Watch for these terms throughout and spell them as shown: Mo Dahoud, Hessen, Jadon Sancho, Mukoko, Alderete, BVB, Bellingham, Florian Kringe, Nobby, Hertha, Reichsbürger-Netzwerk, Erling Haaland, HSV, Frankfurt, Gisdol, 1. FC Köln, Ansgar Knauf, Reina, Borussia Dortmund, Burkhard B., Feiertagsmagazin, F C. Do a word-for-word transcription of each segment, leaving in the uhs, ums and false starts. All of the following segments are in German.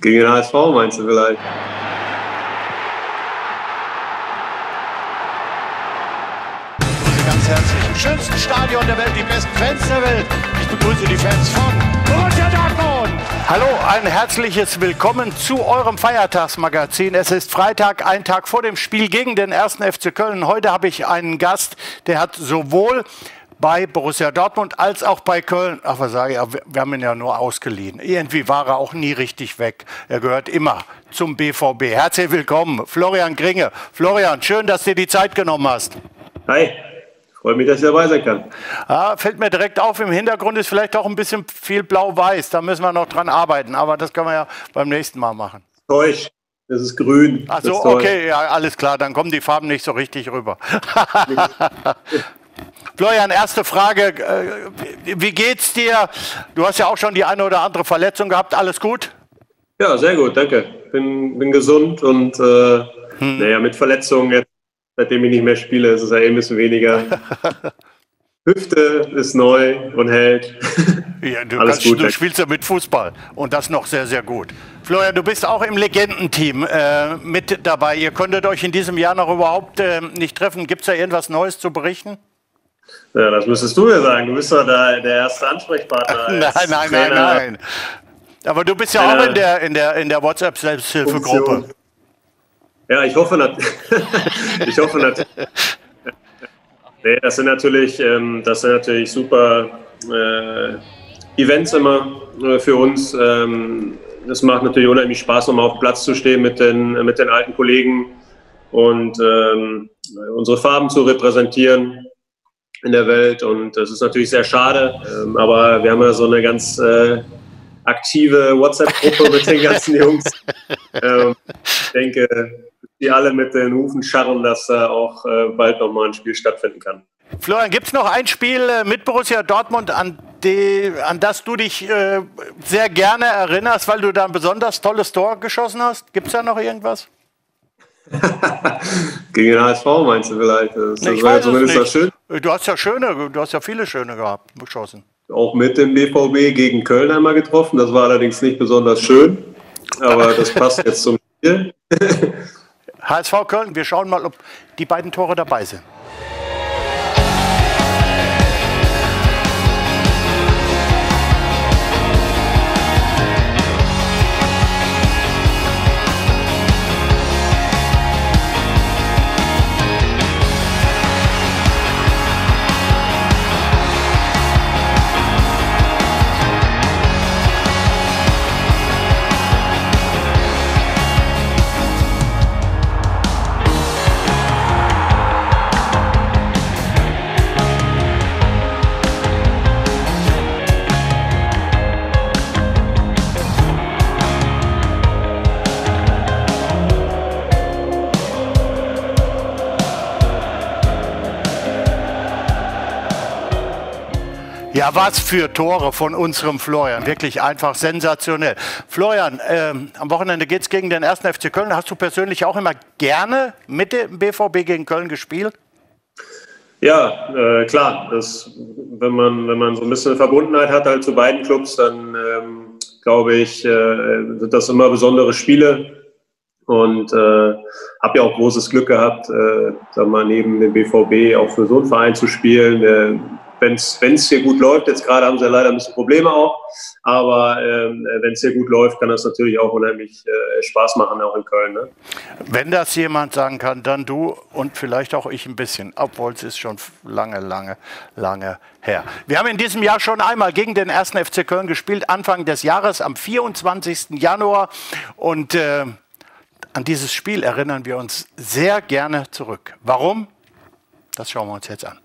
Gegen den H S V meinst du vielleicht? Ganz herzlich im schönsten Stadion der Welt, die besten Fans der Welt. Ich begrüße die Fans von Borussia Dortmund. Hallo, ein herzliches Willkommen zu eurem Feiertagsmagazin. Es ist Freitag, ein Tag vor dem Spiel gegen den ersten F C Köln. Heute habe ich einen Gast, der hat sowohl bei Borussia Dortmund als auch bei Köln. Ach, was sage ich? Wir haben ihn ja nur ausgeliehen. Irgendwie war er auch nie richtig weg. Er gehört immer zum B V B. Herzlich willkommen, Florian Kringe. Florian, schön, dass du dir die Zeit genommen hast. Hi, freue mich, dass ich dabei sein kann. Ja, fällt mir direkt auf, im Hintergrund ist vielleicht auch ein bisschen viel blau-weiß. Da müssen wir noch dran arbeiten. Aber das können wir ja beim nächsten Mal machen. Täusch. Das ist grün. Ach so, okay, ja, alles klar. Dann kommen die Farben nicht so richtig rüber. Florian, erste Frage, wie geht's dir? Du hast ja auch schon die eine oder andere Verletzung gehabt, alles gut? Ja, sehr gut, danke. Bin, bin gesund und äh, hm. naja, mit Verletzungen, jetzt, seitdem ich nicht mehr spiele, ist es ja eh ein bisschen weniger. Hüfte ist neu und hält. Ja, du, alles kannst, gut, du spielst ja mit Fußball und das noch sehr, sehr gut. Florian, du bist auch im Legendenteam äh, mit dabei. Ihr könntet euch in diesem Jahr noch überhaupt äh, nicht treffen. Gibt es da irgendwas Neues zu berichten? Ja, das müsstest du mir sagen. Du bist doch der, der erste Ansprechpartner. Nein, nein, Trainer. nein, nein. Aber du bist ja Eine auch in der, in der, in der WhatsApp-Selbsthilfegruppe. Ja, ich hoffe natürlich. ich hoffe natürlich. Nee, das sind natürlich, ähm, das sind natürlich super äh, Events immer äh, für uns. Ähm, das macht natürlich unheimlich Spaß, nochmal auf Platz zu stehen mit den, mit den alten Kollegen und ähm, unsere Farben zu repräsentieren in der Welt, und das ist natürlich sehr schade, ähm, aber wir haben ja so eine ganz äh, aktive WhatsApp-Gruppe mit den ganzen Jungs. Ähm, ich denke, die alle mit den Hufen scharren, dass da auch äh, bald nochmal ein Spiel stattfinden kann. Florian, gibt es noch ein Spiel äh, mit Borussia Dortmund, an, die, an das du dich äh, sehr gerne erinnerst, weil du da ein besonders tolles Tor geschossen hast? Gibt es da noch irgendwas? Gegen den H S V meinst du vielleicht? Das nee, ich weiß zumindest es nicht. Das schön. Du hast ja schöne, du hast ja viele schöne gehabt, geschossen. Auch mit dem B V B gegen Köln einmal getroffen. Das war allerdings nicht besonders schön, aber das passt jetzt zum Spiel. H S V Köln, wir schauen mal, ob die beiden Tore dabei sind. Ja, was für Tore von unserem Florian. Wirklich einfach sensationell. Florian, ähm, am Wochenende geht es gegen den ersten F C Köln. Hast du persönlich auch immer gerne mit dem B V B gegen Köln gespielt? Ja, äh, klar. Das, wenn man, wenn man so ein bisschen Verbundenheit hat halt zu beiden Clubs, dann ähm, glaube ich, äh, sind das immer besondere Spiele. Und äh, habe ja auch großes Glück gehabt, äh, sag mal, neben dem B V B auch für so einen Verein zu spielen. Äh, Wenn es hier gut läuft, jetzt gerade haben sie ja leider ein bisschen Probleme auch, aber ähm, wenn es hier gut läuft, kann das natürlich auch unheimlich äh, Spaß machen, auch in Köln. Ne? Wenn das jemand sagen kann, dann du und vielleicht auch ich ein bisschen, obwohl es ist schon lange, lange, lange her. Wir haben in diesem Jahr schon einmal gegen den ersten F C Köln gespielt, Anfang des Jahres, am vierundzwanzigsten Januar, und äh, an dieses Spiel erinnern wir uns sehr gerne zurück. Warum? Das schauen wir uns jetzt an.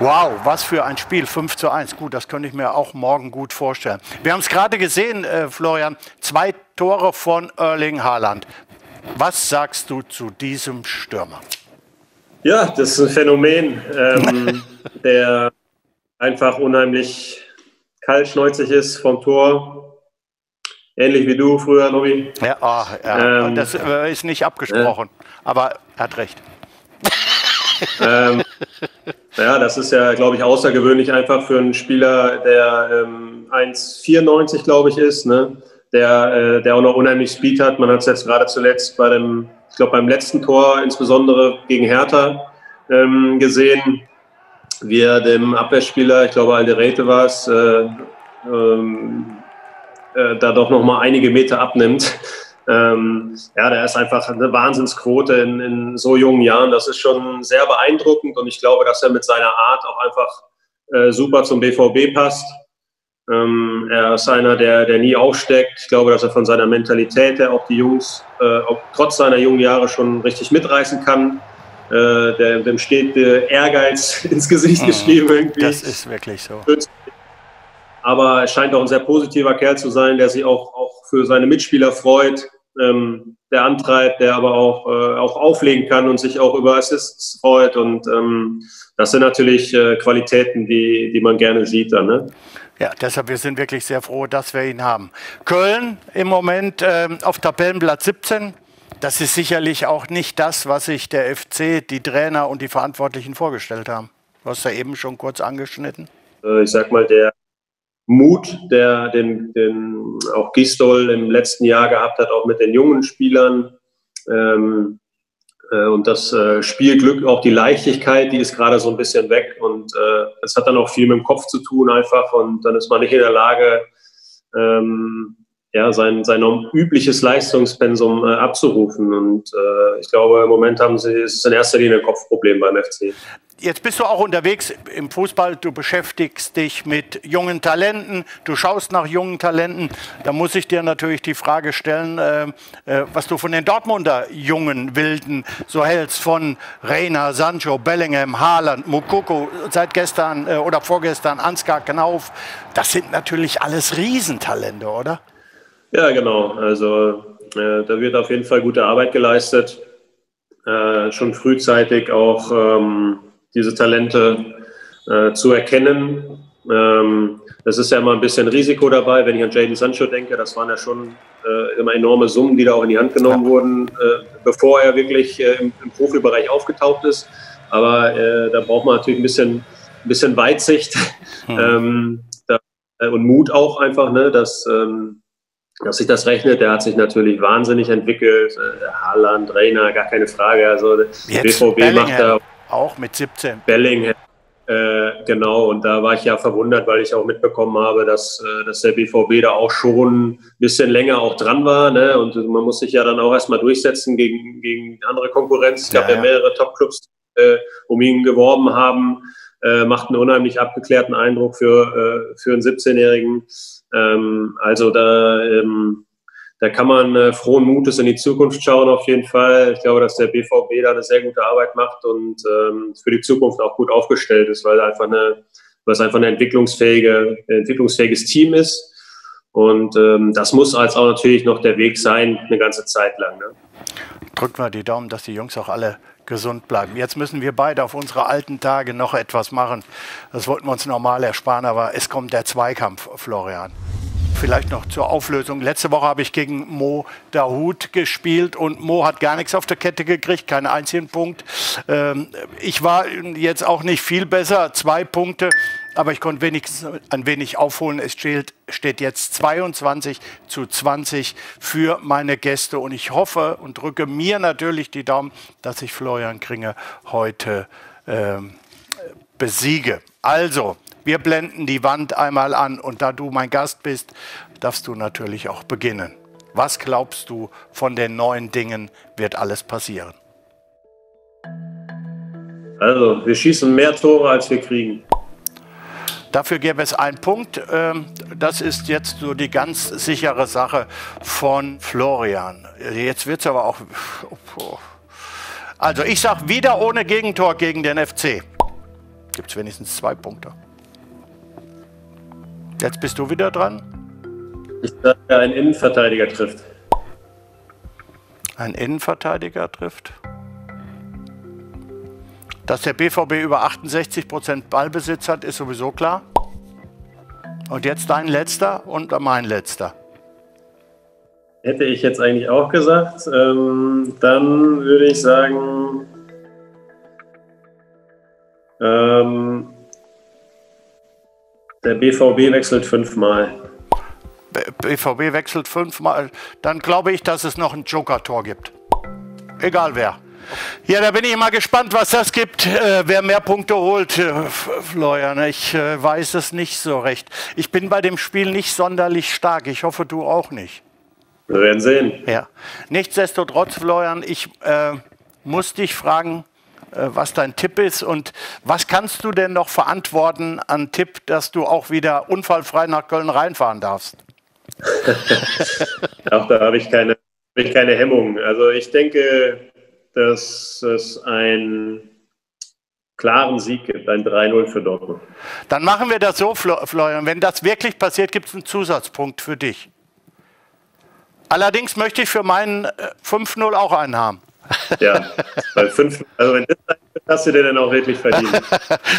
Wow, was für ein Spiel, fünf zu eins. Gut, das könnte ich mir auch morgen gut vorstellen. Wir haben es gerade gesehen, äh, Florian, zwei Tore von Erling Haaland. Was sagst du zu diesem Stürmer? Ja, das ist ein Phänomen, ähm, der einfach unheimlich kaltschnäuzig ist vom Tor. Ähnlich wie du früher, Nobby. Ja, oh, ja. Ähm, das äh, ist nicht abgesprochen, äh, aber er hat recht. ähm, ja, das ist ja, glaube ich, außergewöhnlich einfach für einen Spieler, der ähm, eins Meter vierundneunzig, glaube ich, ist, ne? der, äh, der auch noch unheimlich Speed hat. Man hat es jetzt gerade zuletzt bei dem, ich glaube, beim letzten Tor, insbesondere gegen Hertha, ähm, gesehen, wie er dem Abwehrspieler, ich glaube, Alderete war es, äh, ähm, äh, da doch noch mal einige Meter abnimmt. Ähm, ja, der ist einfach eine Wahnsinnsquote in, in so jungen Jahren. Das ist schon sehr beeindruckend und ich glaube, dass er mit seiner Art auch einfach äh, super zum B V B passt. Ähm, er ist einer, der, der nie aufsteckt. Ich glaube, dass er von seiner Mentalität her auch die Jungs, äh, auch trotz seiner jungen Jahre, schon richtig mitreißen kann. Äh, der, dem steht der Ehrgeiz ins Gesicht geschrieben irgendwie. Das ist wirklich so. Aber er scheint auch ein sehr positiver Kerl zu sein, der sich auch, auch für seine Mitspieler freut. Ähm, der antreibt, der aber auch, äh, auch auflegen kann und sich auch über Assists freut. Und ähm, das sind natürlich äh, Qualitäten, die, die man gerne sieht dann, ne? Ja, deshalb, wir sind wirklich sehr froh, dass wir ihn haben. Köln im Moment äh, auf Tabellenplatz siebzehn. Das ist sicherlich auch nicht das, was sich der F C, die Trainer und die Verantwortlichen vorgestellt haben. Du hast ja eben schon kurz angeschnitten. Äh, ich sag mal, der Mut, der den, den auch Gisdol im letzten Jahr gehabt hat, auch mit den jungen Spielern ähm, äh, und das äh, Spielglück, auch die Leichtigkeit, die ist gerade so ein bisschen weg und äh, das hat dann auch viel mit dem Kopf zu tun einfach und dann ist man nicht in der Lage, ähm, ja, sein, sein übliches Leistungspensum äh, abzurufen und äh, ich glaube, im Moment haben sie, ist es in erster Linie ein Kopfproblem beim F C. Jetzt bist du auch unterwegs im Fußball, du beschäftigst dich mit jungen Talenten, du schaust nach jungen Talenten. Da muss ich dir natürlich die Frage stellen, äh, äh, was du von den Dortmunder jungen Wilden so hältst, von Reina, Sancho, Bellingham, Haaland, Mukoko, seit gestern äh, oder vorgestern Ansgar Knauf. Das sind natürlich alles Riesentalente, oder? Ja, genau. Also äh, da wird auf jeden Fall gute Arbeit geleistet. Äh, schon frühzeitig auch Ähm diese Talente äh, zu erkennen. Ähm, das ist ja immer ein bisschen Risiko dabei, wenn ich an Jadon Sancho denke, das waren ja schon äh, immer enorme Summen, die da auch in die Hand genommen wurden, äh, bevor er wirklich äh, im, im Profibereich aufgetaucht ist. Aber äh, da braucht man natürlich ein bisschen, ein bisschen Weitsicht mhm. ähm, da, äh, und Mut auch einfach, ne, dass, ähm, dass sich das rechnet. Der hat sich natürlich wahnsinnig entwickelt. Äh, Haaland, Reina, gar keine Frage. Also der B V B macht da auch mit siebzehn. Bellingham, äh, genau. Und da war ich ja verwundert, weil ich auch mitbekommen habe, dass, dass der B V B da auch schon ein bisschen länger auch dran war. Ne? Und man muss sich ja dann auch erstmal durchsetzen gegen, gegen andere Konkurrenz. Es gab ja, ja. ja mehrere Top-Clubs, die äh, um ihn geworben haben. Äh, macht einen unheimlich abgeklärten Eindruck für, äh, für einen siebzehnjährigen. Ähm, also da... Ähm, Da kann man äh, frohen Mutes in die Zukunft schauen auf jeden Fall. Ich glaube, dass der B V B da eine sehr gute Arbeit macht und ähm, für die Zukunft auch gut aufgestellt ist, weil einfach eine, weil es einfach ein entwicklungsfähige, entwicklungsfähiges Team ist. Und ähm, das muss als auch natürlich noch der Weg sein, eine ganze Zeit lang. Ne? Drückt mal die Daumen, dass die Jungs auch alle gesund bleiben. Jetzt müssen wir beide auf unsere alten Tage noch etwas machen. Das wollten wir uns normal ersparen, aber es kommt der Zweikampf, Florian. Vielleicht noch zur Auflösung. Letzte Woche habe ich gegen Mo Dahoud gespielt und Mo hat gar nichts auf der Kette gekriegt, keinen einzigen Punkt. Ähm, ich war jetzt auch nicht viel besser, zwei Punkte, aber ich konnte wenigstens ein wenig aufholen. Es steht, steht jetzt zweiundzwanzig zu zwanzig für meine Gäste und ich hoffe und drücke mir natürlich die Daumen, dass ich Florian Kringe heute ähm, besiege. Also, wir blenden die Wand einmal an und da du mein Gast bist, darfst du natürlich auch beginnen. Was glaubst du, von den neuen Dingen wird alles passieren? Also, wir schießen mehr Tore, als wir kriegen. Dafür gäbe es einen Punkt. Das ist jetzt so die ganz sichere Sache von Florian. Jetzt wird es aber auch... Also, ich sage wieder ohne Gegentor gegen den F C. Gibt es wenigstens zwei Punkte. Jetzt bist du wieder dran. Ich sage, ein Innenverteidiger trifft. Ein Innenverteidiger trifft. Dass der B V B über achtundsechzig Prozent Ballbesitz hat, ist sowieso klar. Und jetzt dein letzter und mein letzter. Hätte ich jetzt eigentlich auch gesagt. Ähm, dann würde ich sagen... Ähm, der B V B wechselt fünfmal. B V B wechselt fünfmal. Dann glaube ich, dass es noch ein Joker-Tor gibt. Egal wer. Ja, da bin ich mal gespannt, was das gibt. Äh, wer mehr Punkte holt, äh, Florian, ich äh, weiß es nicht so recht. Ich bin bei dem Spiel nicht sonderlich stark. Ich hoffe, du auch nicht. Wir werden sehen. Ja. Nichtsdestotrotz, Florian, ich äh, muss dich fragen, was dein Tipp ist und was kannst du denn noch verantworten an Tipp, dass du auch wieder unfallfrei nach Köln reinfahren darfst? Auch da habe ich keine, habe ich keine Hemmung. Also ich denke, dass es einen klaren Sieg gibt, ein drei null für Dortmund. Dann machen wir das so, Florian. Wenn das wirklich passiert, gibt es einen Zusatzpunkt für dich. Allerdings möchte ich für meinen fünf null auch einen haben. Ja, weil fünf, also wenn das hast du dir dann auch wirklich verdient.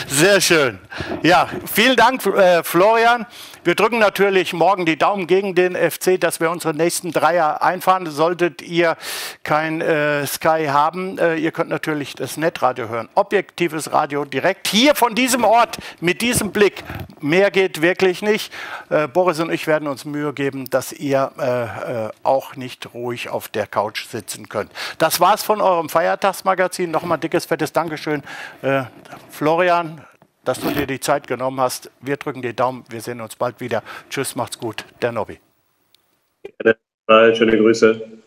Sehr schön. Ja, vielen Dank, äh, Florian. Wir drücken natürlich morgen die Daumen gegen den F C, dass wir unsere nächsten Dreier einfahren. Solltet ihr kein äh, Sky haben, äh, ihr könnt natürlich das Netradio hören. Objektives Radio direkt hier von diesem Ort, mit diesem Blick. Mehr geht wirklich nicht. Äh, Boris und ich werden uns Mühe geben, dass ihr äh, äh, auch nicht ruhig auf der Couch sitzen könnt. Das war's von eurem Feiertagsmagazin. Nochmal dickes, fettes Dankeschön, äh, Florian, dass du dir die Zeit genommen hast. Wir drücken die Daumen. Wir sehen uns bald wieder. Tschüss, macht's gut. Der Nobby. Schöne Grüße.